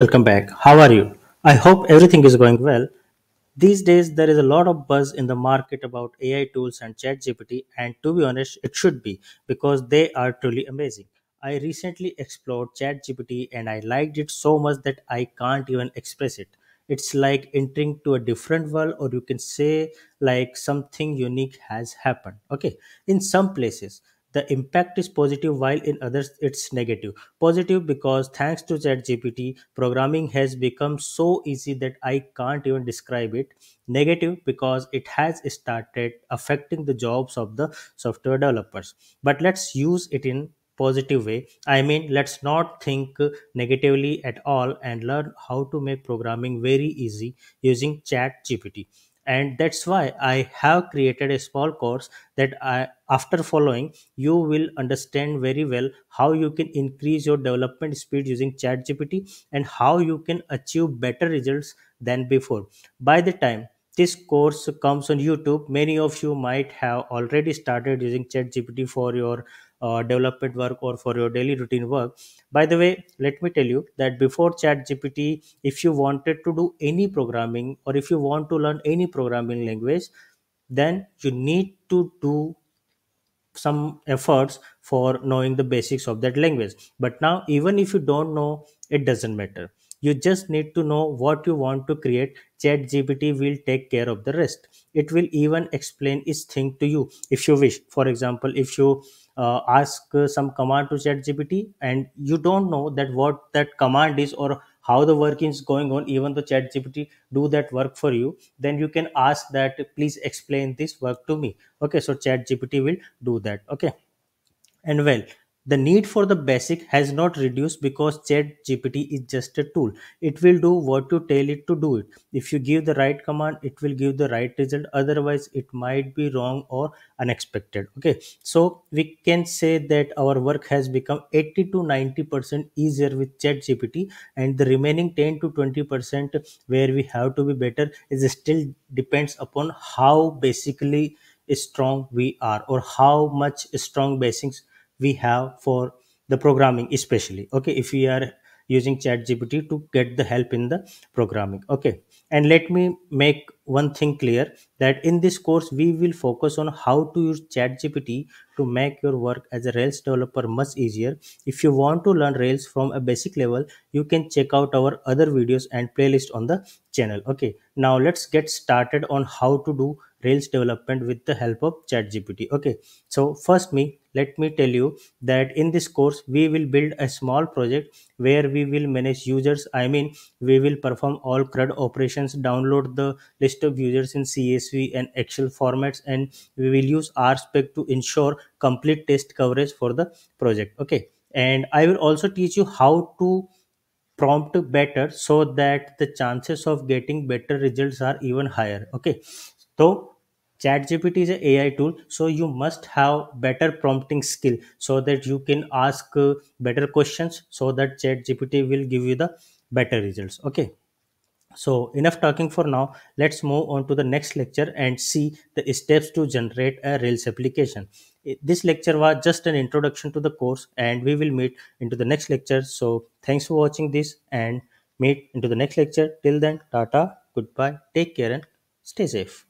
Welcome back. How are you? I hope everything is going well. These days, there is a lot of buzz in the market about AI tools and ChatGPT, and to be honest, it should be because they are truly amazing. I recently explored ChatGPT and I liked it so much that I can't even express it. It's like entering to a different world, or you can say like something unique has happened. Okay, in some places, the impact is positive while in others it's negative. Positive because thanks to ChatGPT, programming has become so easy that I can't even describe it. Negative because it has started affecting the jobs of the software developers. But let's use it in positive way. I mean, let's not think negatively at all and learn how to make programming very easy using ChatGPT. And that's why I have created a small course that after following, you will understand very well how you can increase your development speed using ChatGPT and how you can achieve better results than before. By the time this course comes on YouTube, many of you might have already started using ChatGPT for your development work or for your daily routine work. By the way, let me tell you that before ChatGPT, if you wanted to do any programming or if you want to learn any programming language, then you need to do some efforts for knowing the basics of that language. But now, even if you don't know, it doesn't matter. You just need to know what you want to create. ChatGPT will take care of the rest. It will even explain its thing to you if you wish. For example, if you ask some command to ChatGPT and you don't know that what that command is or how the working is going on, even though ChatGPT do that work for you, then you can ask that please explain this work to me. Okay, so ChatGPT will do that. Okay, and well, the need for the basic has not reduced because ChatGPT is just a tool. It will do what you tell it to do it. If you give the right command, it will give the right result. Otherwise, it might be wrong or unexpected. Okay, so we can say that our work has become 80 to 90% easier with ChatGPT, and the remaining 10 to 20% where we have to be better is still depends upon how basically strong we are or how much strong basics we have for the programming, especially. Okay, if we are using ChatGPT to get the help in the programming. Okay, and let me make one thing clear that in this course we will focus on how to use ChatGPT to make your work as a Rails developer much easier. If you want to learn Rails from a basic level, you can check out our other videos and playlist on the channel. Okay, now let's get started on how to do Rails development with the help of ChatGPT. Okay, so first let me tell you that in this course we will build a small project where we will manage users. I mean, we will perform all CRUD operations, download the list of users in CSV and Excel formats, and we will use RSpec to ensure complete test coverage for the project. Okay, and I will also teach you how to prompt better so that the chances of getting better results are even higher. Okay, so ChatGPT is an AI tool, so you must have better prompting skill so that you can ask better questions so that ChatGPT will give you the better results. Okay, so enough talking for now. Let's move on to the next lecture and see the steps to generate a Rails application. This lecture was just an introduction to the course, and we will meet into the next lecture. So thanks for watching this and meet into the next lecture. Till then, tata, goodbye, take care and stay safe.